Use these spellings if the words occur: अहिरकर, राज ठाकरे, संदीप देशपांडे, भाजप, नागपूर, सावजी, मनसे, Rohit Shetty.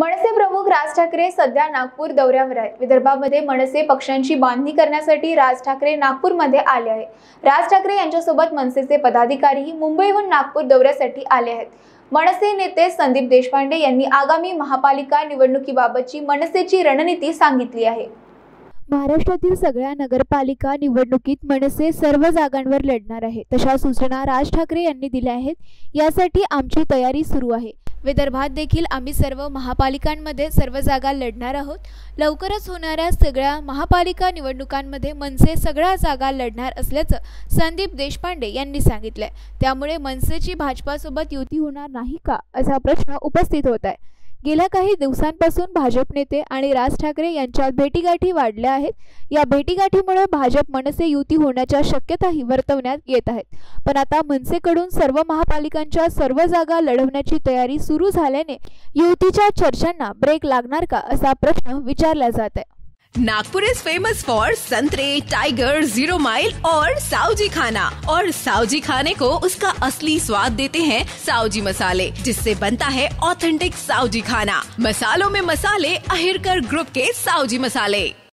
मनसे प्रमुख राज ठाकरे सध्या नागपूर दौऱ्यावर आहेत। विदर्भामध्ये मनसे पक्षांची बांधणी करण्यासाठी राज ठाकरे नागपूरमध्ये आले आहेत। राज ठाकरे यांच्यासोबत मनसेचे पदाधिकारीही मुंबईहून नागपूर दौऱ्यासाठी आले आहेत। मनसे नेते संदीप देशपांडे यांनी आगामी महापालिका निवडणुकीबाबतची मनसेची रणनीती सांगितली आहे। महाराष्ट्रातील सगळ्या नगरपालिका निवडणुकीत मनसे सर्व जागांवर लढणार आहे, तशा सूचना राज ठाकरे यांनी दिल्या आहेत। यासाठी आमची तयारी सुरू आहे। विदर्भात देखील आम्ही सर्व महापालिकांमध्ये सर्व जागा लढणार आहोत। लवकरच होणाऱ्या सगळ्या महापालिका निवडणुकांमध्ये मनसे सगळ्या जागा लढणार असल्याचं संदीप देशपांडे यांनी सांगितलं आहे। त्यामुळे मनसेची भाजपासोबत युती होणार नाही का, असा प्रश्न उपस्थित होत आहे। गेल्या काही दिवसांपासून भाजप नेते आणि राज ठाकरे यांच्यात भेटीगाठी वाढल्या आहेत। या भेटीगाठीमुळे भाजप मनसे युती होण्याच्या शक्यताही वर्तवण्यात येत आहेत। पण आता मनसेकडून सर्व महापालिकांच्या सर्व जागा लढवण्याची तयारी सुरू झाल्याने युतीच्या चर्चांना ब्रेक लागणार का, असा प्रश्न विचारला जात आहे। नागपुर इज फेमस फॉर संतरे, टाइगर, जीरो माइल और सावजी खाना। और सावजी खाने को उसका असली स्वाद देते हैं सावजी मसाले, जिससे बनता है ऑथेंटिक सावजी खाना। मसालों में मसाले अहिरकर ग्रुप के सावजी मसाले।